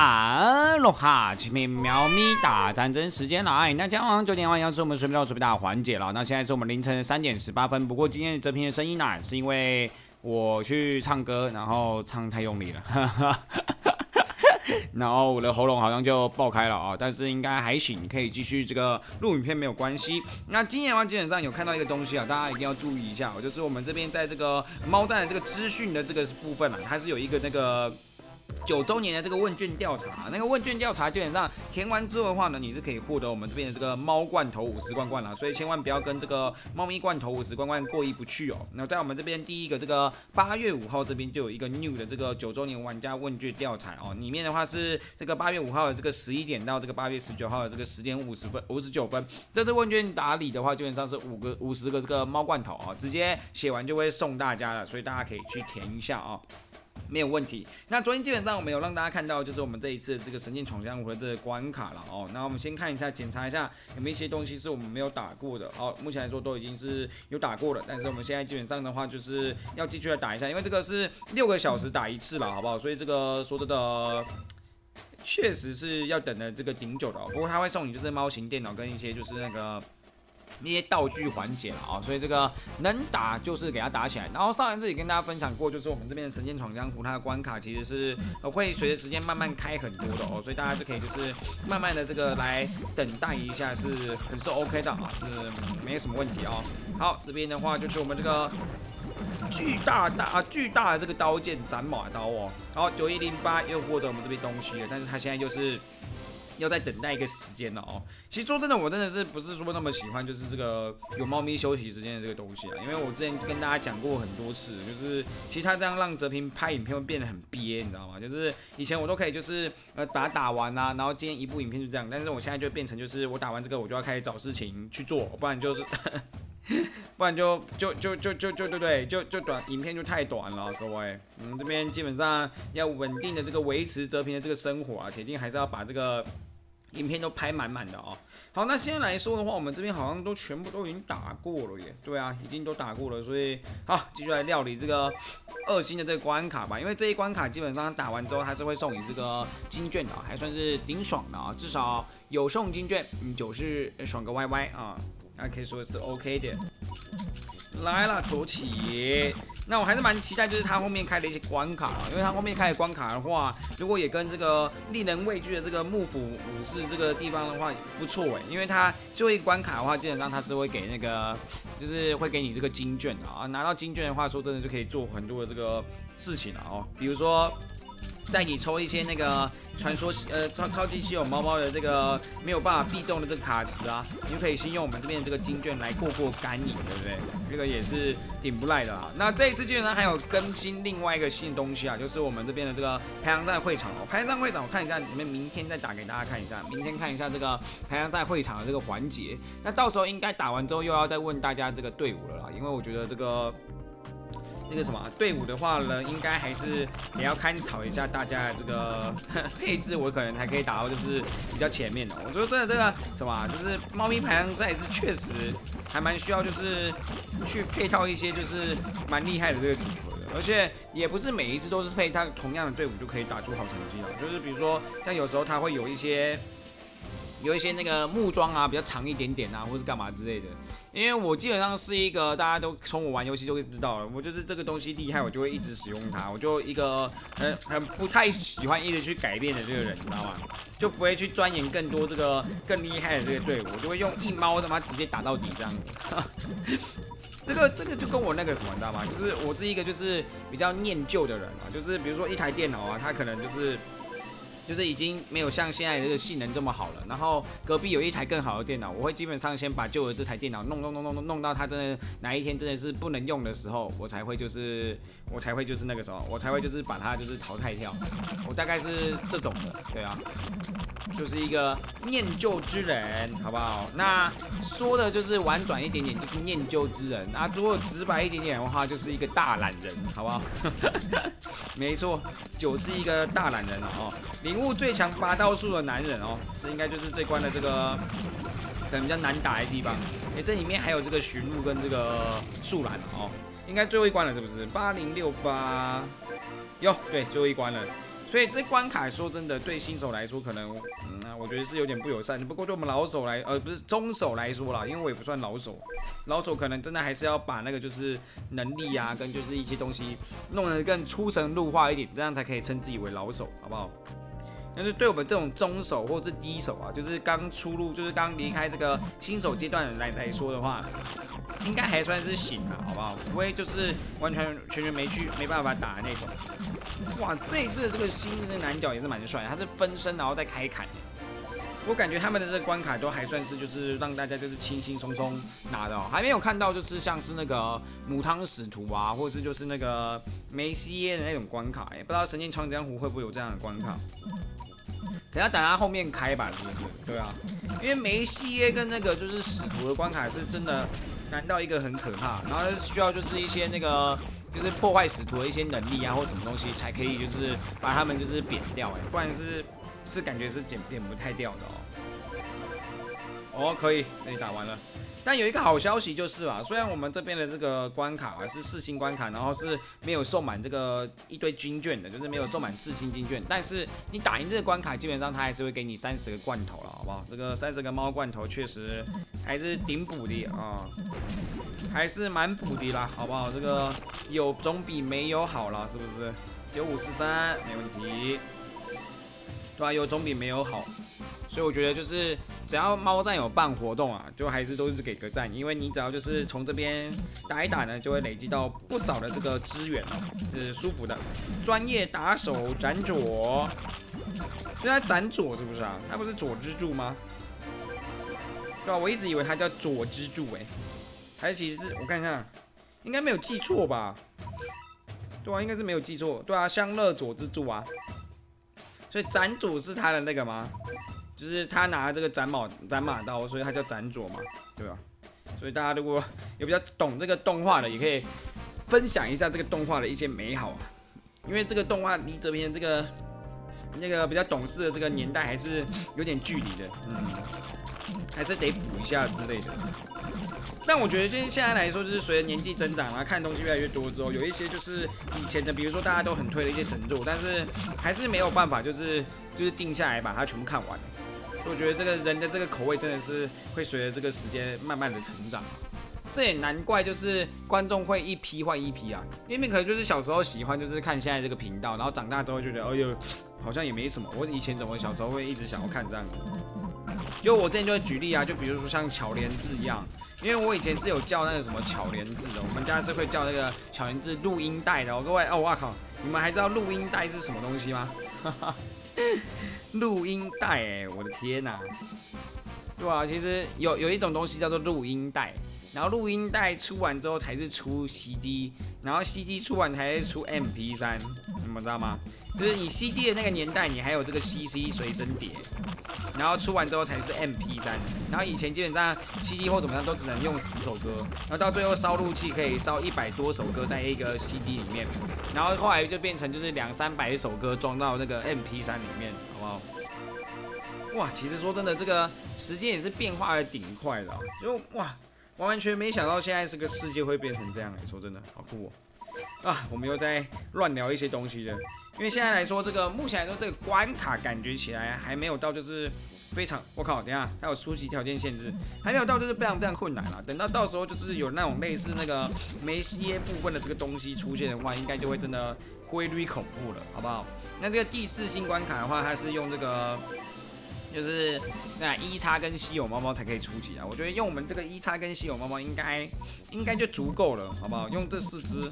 啊喽哈！前面喵咪打战争时间来，那今天晚上9点半要是我们随便到随便打环节了。那现在是我们凌晨3点18分，不过今天这篇的声音呢，是因为我去唱歌，然后唱太用力了，然后我的喉咙好像就爆开了啊，但是应该还行，可以继续这个录影片没有关系。那今天的话基本上有看到一个东西啊，大家一定要注意一下，就是我们这边在这个猫站的这个资讯的这个部分啊，它是有一个那个。9周年的这个问卷调查，那个问卷调查基本上填完之后的话呢，你是可以获得我们这边的这个猫罐头50罐罐啦，所以千万不要跟这个猫咪罐头50罐罐过意不去哦。那在我们这边第一个这个8月5号这边就有一个 new 的这个9周年玩家问卷调查哦，里面的话是这个8月5号的这个11点到这个8月19号的这个10点59分，这次问卷打理的话基本上是50个这个猫罐头啊、哦，直接写完就会送大家了，所以大家可以去填一下啊、哦。没有问题。那昨天基本上我们有让大家看到，就是我们这一次这个神剑闯江湖的这个关卡了哦。那我们先看一下，检查一下有没有一些东西是我们没有打过的哦。目前来说都已经是有打过了，但是我们现在基本上的话就是要继续来打一下，因为这个是6个小时打一次了，好不好？所以这个说真的。确实是要等的这个挺久的、哦，不过他会送你就是猫型电脑跟一些就是那个。一些道具环节了啊，所以这个能打就是给它打起来。然后上一次也跟大家分享过，就是我们这边的神剑闯江湖它的关卡其实是会随着时间慢慢开很多的哦，所以大家就可以就是慢慢的这个来等待一下，是很是 OK 的啊，是没什么问题哦。好，这边的话就是我们这个。巨大的这个刀剑斩马刀哦，然后9108又获得我们这边东西了，但是它现在就是。要再等待一个时间了哦。其实说真的，我真的是不是说那么喜欢，就是这个有猫咪休息时间的这个东西啊。因为我之前跟大家讲过很多次，就是其实他这样让哲平拍影片会变得很憋，你知道吗？就是以前我都可以就是打完啊，然后今天一部影片就这样。但是我现在就变成就是我打完这个我就要开始找事情去做，不然就是不然就对，就短影片就太短了，各位。这边基本上要稳定的这个维持哲平的这个生活啊，铁定还是要把这个。影片都拍满满的哦。好，那现在来说的话，我们这边好像都全部都已经打过了耶。对啊，已经都打过了，所以好，继续来料理这个2星的这个关卡吧。因为这一关卡基本上打完之后，它是会送你这个金券的、哦，还算是挺爽的啊、哦。至少有送金券，就是爽个 YY 啊，那可以说是 OK 的。来了，走起！那我还是蛮期待，就是他后面开的一些关卡啊，因为他后面开的关卡的话，如果也跟这个令人畏惧的这个幕府武士这个地方的话，不错哎，因为他最后一关卡的话，基本上他只会给那个，就是会给你这个金券啊，拿到金券的话，说真的就可以做很多的这个事情了哦，比如说。带你抽一些那个传说超级稀有猫猫的这个没有办法必中的这个卡池啊，你就可以先用我们这边这个金券来过干瘾，对不对？这个也是挺不赖的啊。那这一次基本上还有更新另外一个新东西啊，就是我们这边的这个排行赛会场哦。排行赛会场我看一下，你们明天再打给大家看一下，明天看一下这个排行赛会场的这个环节。那到时候应该打完之后又要再问大家这个队伍了啦，因为我觉得这个。那个什么队伍的话呢，应该还是也要参考一下大家的这个配置，我可能才可以打到就是比较前面的。我觉得真的这个什么，就是猫咪排行赛是确实还蛮需要，就是去配套一些就是蛮厉害的这个组合的，而且也不是每一次都是配它同样的队伍就可以打出好成绩了。就是比如说像有时候它会有一些那个木桩啊比较长一点点啊，或是干嘛之类的。因为我基本上是一个大家都从我玩游戏就会知道了，我就是这个东西厉害，我就会一直使用它，我就一个很不太喜欢一直去改变的这个人，你知道吗？就不会去钻研更多这个更厉害的这个队伍，我就会用一猫他妈直接打到底这样子。这个就跟我那个什么，你知道吗？就是我是一个就是比较念旧的人啊，就是比如说一台电脑啊，它可能就是已经没有像现在的这个性能这么好了，然后隔壁有一台更好的电脑，我会基本上先把旧的这台电脑弄到它真的哪一天真的是不能用的时候，我才会就是那个什么，我才会就是把它就是淘汰掉，我大概是这种的，对啊，就是一个念旧之人，好不好？那说的就是婉转一点点，就是念旧之人啊，如果直白一点点的话，就是一个大懒人，好不好？没错，九是一个大懒人哦。领悟最强8道术的男人哦，这应该就是这关的这个可能比较难打的地方。哎，这里面还有这个寻路跟这个树懒哦，应该最后一关了是不是？8068，哟，对，最后一关了。所以这关卡说真的，对新手来说可能，我觉得是有点不友善。不过对我们老手来，不是中手来说啦，因为我也不算老手，老手可能真的还是要把那个就是能力啊，跟就是一些东西弄得更出神入化一点，这样才可以称自己为老手，好不好？ 但是对我们这种中手或是低手啊，就是刚出入，就是刚离开这个新手阶段来说的话，应该还算是行啊，好不好？不会就是完全没办法打的那种。哇，这一次的这个新的男角也是蛮帅，他是分身然后再开砍。我感觉他们的这个关卡都还算是就是让大家就是轻轻松松拿到，还没有看到就是像是那个母汤使徒啊，或是就是那个梅西耶的那种关卡，不知道神剑闯江湖会不会有这样的关卡。 等下等他后面开吧，是不是？对啊，因为梅西耶跟那个就是使徒的关卡是真的难到一个很可怕，然后需要就是一些那个就是破坏使徒的一些能力啊或什么东西才可以就是把他们就是扁掉哎，不然是感觉是扁不太掉的哦。哦，可以，那你打完了。 但有一个好消息就是啦，虽然我们这边的这个关卡啊是4星关卡，然后是没有送满这个一堆金券的，就是没有送满4星金券，但是你打赢这个关卡，基本上它还是会给你30个罐头了，好不好？这个30个猫罐头确实还是顶补的啊，还是蛮补的啦，好不好？这个有总比没有好啦，是不是？9543没问题，对吧？有总比没有好。 所以我觉得就是只要猫站有办活动啊，就还是都是给个赞，因为你只要就是从这边打一打呢，就会累积到不少的这个资源哦，是舒服的。专业打手斩左，所以他斩左是不是啊？他不是左支柱吗？对吧？我一直以为他叫左支柱哎，还是其实是我看一下，应该没有记错吧？对啊，应该是没有记错。对啊，香乐左支柱啊，所以斩左是他的那个吗？ 就是他拿这个斩马刀，所以他叫斩左嘛，对吧？所以大家如果有比较懂这个动画的，也可以分享一下这个动画的一些美好啊。因为这个动画离这边这个那个比较懂事的这个年代还是有点距离的，还是得补一下之类的。但我觉得就是现在来说，就是随着年纪增长啊，看东西越来越多之后，有一些就是以前的，比如说大家都很推的一些神作，但是还是没有办法，就是定下来把它全部看完。 我觉得这个人的这个口味真的是会随着这个时间慢慢的成长，这也难怪就是观众会一批换一批啊，因为可能就是小时候喜欢就是看现在这个频道，然后长大之后觉得哎呦好像也没什么，我以前怎么小时候会一直想要看这样子？就我之前就会举例啊，就比如说像巧莲智一样，因为我以前是有叫那个什么巧莲智的，我们家是会叫那个巧莲智录音带的、哦。各位哦，哇靠，你们还知道录音带是什么东西吗？哈哈。 录音带哎，我的天呐、啊！对啊，其实有一种东西叫做录音带，然后录音带出完之后才是出 CD， 然后 CD 出完才是出 MP3， 你们知道吗？就是你 CD 的那个年代，你还有这个 CC 随身碟，然后出完之后才是 MP3， 然后以前基本上 CD 或怎么样都只能用10首歌，然后到最后烧录器可以烧100多首歌在一个 CD 里面，然后后来就变成就是200、300首歌装到那个 MP3 里面。 好不好？哇，其实说真的，这个时间也是变化的挺快的、啊，就哇，完全没想到现在这个世界会变成这样、欸。说真的，好酷哦、喔！啊，我们又在乱聊一些东西了，因为现在来说，这个目前来说这个关卡感觉起来还没有到就是非常，我靠，等一下它有初级条件限制，还没有到就是非常困难啦。等到时候就是有那种类似那个梅西耶部分的这个东西出现的话，应该就会真的。 规律恐怖了，好不好？那这个第4星关卡的话，它是用这个就是那1X跟稀有猫猫才可以初级啊。我觉得用我们这个1X跟稀有猫猫应该就足够了，好不好？用这4只，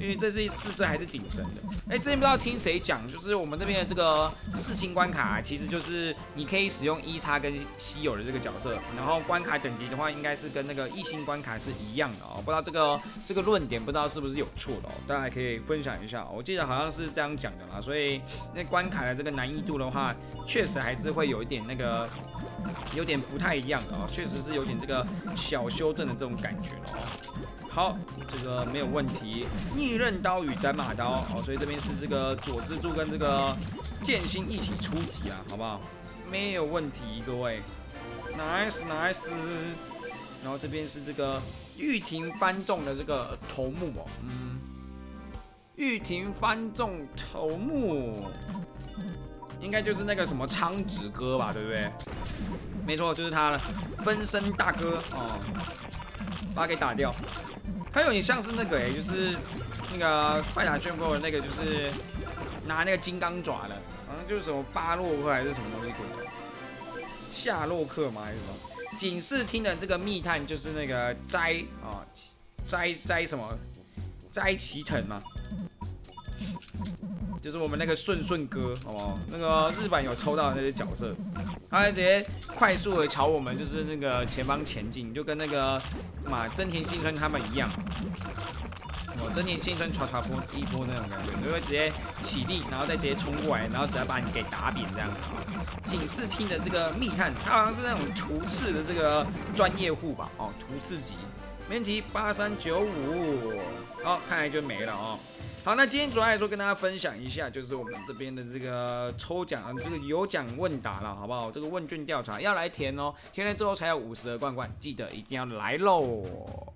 因为这4只还是顶神的。哎、欸，之前不知道听谁讲，就是我们这边的这个4星关卡、啊，其实就是你可以使用1X跟稀有的这个角色，然后关卡等级的话，应该是跟那个1星关卡是一样的哦。不知道这个论点，不知道是不是有错的哦？大家可以分享一下、哦，我记得好像是这样讲的啦。所以那关卡的这个难易度的话，确实还是会有一点那个有点不太一样的哦，确实是有点这个小修正的这种感觉哦。 好，这个没有问题。逆刃刀与斩马刀，好，所以这边是这个左支柱跟这个剑心一起出击啊，好不好？没有问题，各位 ，nice。然后这边是这个玉庭翻中的这个头目哦，玉庭翻众头目，应该就是那个什么苍子哥吧，对不对？没错，就是他了，分身大哥哦，把他给打掉。他有点像是那个哎，就是那个快打旋风的那个，就是拿那个金刚爪的，好像就是什么巴洛克还是什么东西鬼的，夏洛克吗？还是什么？警视厅的这个密探就是那个斋啊，斋什么？斋崎腾嘛。 就是我们那个顺顺哥，好不好？那个日版有抽到的那些角色，他直接快速的朝我们就是那个前方前进，就跟那个什么真田幸村他们一样，哦，真田幸村传传波第一波那种感觉，就会直接起立，然后再直接冲过来，然后直接把你给打扁这样。警视厅的这个密探，他好像是那种图刺的这个专业户吧，哦，图刺级，没问题，8395，哦，看来就没了哦。 好，那今天主要来说跟大家分享一下，就是我们这边的这个抽奖啊，这个有奖问答了，好不好？这个问卷调查要来填哦，填了之后才有52罐，记得一定要来喽。